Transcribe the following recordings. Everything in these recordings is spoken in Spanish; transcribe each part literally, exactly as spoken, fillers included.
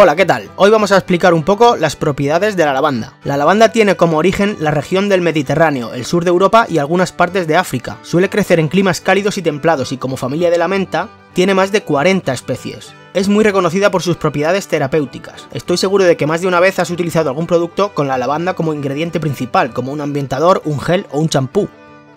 Hola, ¿qué tal? Hoy vamos a explicar un poco las propiedades de la lavanda. La lavanda tiene como origen la región del Mediterráneo, el sur de Europa y algunas partes de África. Suele crecer en climas cálidos y templados y como familia de la menta, tiene más de cuarenta especies. Es muy reconocida por sus propiedades terapéuticas. Estoy seguro de que más de una vez has utilizado algún producto con la lavanda como ingrediente principal, como un ambientador, un gel o un champú.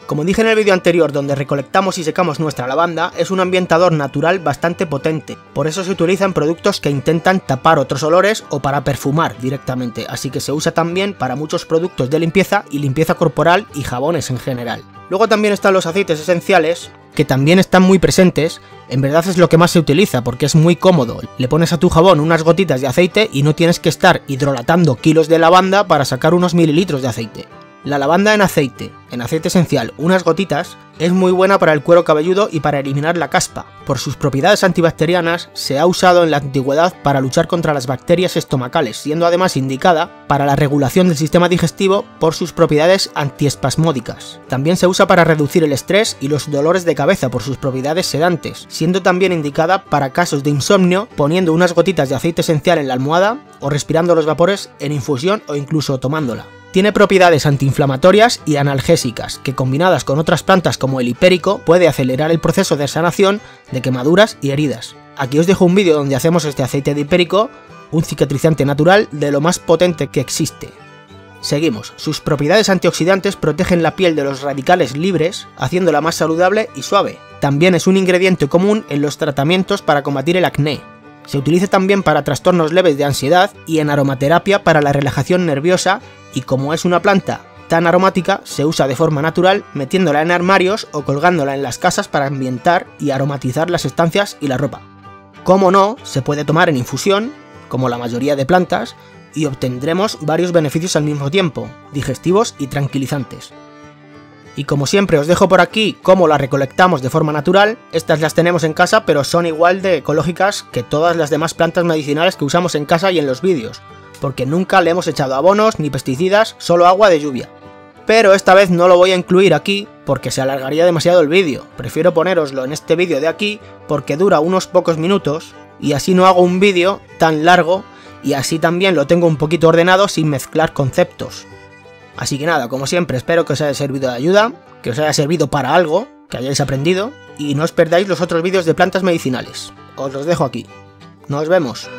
Como dije en el vídeo anterior donde recolectamos y secamos nuestra lavanda, es un ambientador natural bastante potente, por eso se utiliza en productos que intentan tapar otros olores o para perfumar directamente, así que se usa también para muchos productos de limpieza y limpieza corporal y jabones en general. Luego también están los aceites esenciales, que también están muy presentes. En verdad es lo que más se utiliza porque es muy cómodo, le pones a tu jabón unas gotitas de aceite y no tienes que estar hidrolatando kilos de lavanda para sacar unos mililitros de aceite. La lavanda en aceite, en aceite esencial, unas gotitas, es muy buena para el cuero cabelludo y para eliminar la caspa. Por sus propiedades antibacterianas se ha usado en la antigüedad para luchar contra las bacterias estomacales, siendo además indicada para la regulación del sistema digestivo por sus propiedades antiespasmódicas. También se usa para reducir el estrés y los dolores de cabeza por sus propiedades sedantes, siendo también indicada para casos de insomnio, poniendo unas gotitas de aceite esencial en la almohada o respirando los vapores en infusión o incluso tomándola. Tiene propiedades antiinflamatorias y analgésicas, que combinadas con otras plantas como el hipérico, puede acelerar el proceso de sanación de quemaduras y heridas. Aquí os dejo un vídeo donde hacemos este aceite de hipérico, un cicatrizante natural de lo más potente que existe. Seguimos. Sus propiedades antioxidantes protegen la piel de los radicales libres, haciéndola más saludable y suave. También es un ingrediente común en los tratamientos para combatir el acné. Se utiliza también para trastornos leves de ansiedad y en aromaterapia para la relajación nerviosa y como es una planta tan aromática, se usa de forma natural metiéndola en armarios o colgándola en las casas para ambientar y aromatizar las estancias y la ropa. Como no, se puede tomar en infusión, como la mayoría de plantas, y obtendremos varios beneficios al mismo tiempo, digestivos y tranquilizantes. Y como siempre os dejo por aquí cómo las recolectamos de forma natural. Estas las tenemos en casa pero son igual de ecológicas que todas las demás plantas medicinales que usamos en casa y en los vídeos, porque nunca le hemos echado abonos ni pesticidas, solo agua de lluvia. Pero esta vez no lo voy a incluir aquí porque se alargaría demasiado el vídeo, prefiero ponéroslo en este vídeo de aquí porque dura unos pocos minutos y así no hago un vídeo tan largo y así también lo tengo un poquito ordenado sin mezclar conceptos. Así que nada, como siempre, espero que os haya servido de ayuda, que os haya servido para algo, que hayáis aprendido, y no os perdáis los otros vídeos de plantas medicinales. Os los dejo aquí. ¡Nos vemos!